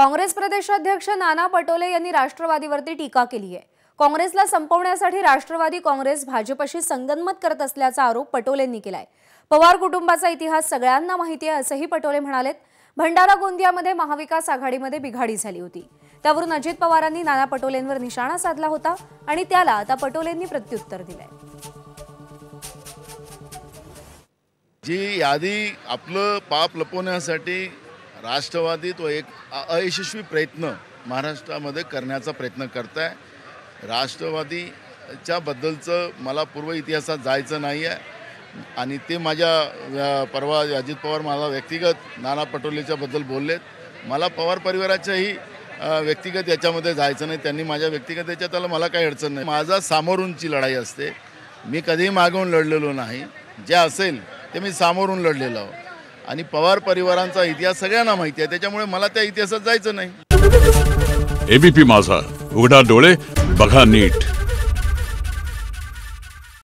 काँग्रेस प्रदेशाध्यक्ष नाना पटोले यांनी राष्ट्रवादीवरती टीका केली आहे। काँग्रेसला संपवण्यासाठी राष्ट्रवादी काँग्रेस भाजपशी संगनमत करत असल्याचा आरोप पटोलेंनी केलाय। पवार कुटुंबाचा इतिहास सगळ्यांना माहिती आहे असेही पटोले म्हणालेत। भंडारा गोंदियामध्ये महाविकास आघाडीमध्ये बिघाडी झाली होती, त्यावरून अजित पवारांनी नाना पटोलेंवर निशाणा साधला होता आणि त्याला आता पटोलेंनी प्रत्युत्तर दिलंय। जी आधी आपलं पाप लपवण्यासाठी राष्ट्रवादी तो एक अयशस्वी प्रयत्न महाराष्ट्रामध्ये करण्याचा प्रयत्न करताय। राष्ट्रवादीच्या बद्दलचं मला पूर्व इतिहासात जायचं नाही आहे आणि ते माझ्या परवा अजित पवार मला व्यक्तिगत नाना पटोलेच्या बद्दल बोललेत। मला पवार परिवाराच्याही व्यक्तिगत याच्यामध्ये जायचं नाही, त्यांनी माझ्या व्यक्तिगत याच्यात आलं मला काही अडचण नाही। माझा सामोरूनची लढाई असते, मी कधीही मागून लढलेलो नाही, जे असेल ते मी सामोरून लढलेलो आहे आणि पवार परिवारांचा इतिहास सगळ्यांना माहिती आहे, त्याच्यामुळे मला त्या इतिहासात जायचं नाही। ABP माझा, उघडा डोळे बघा नीट।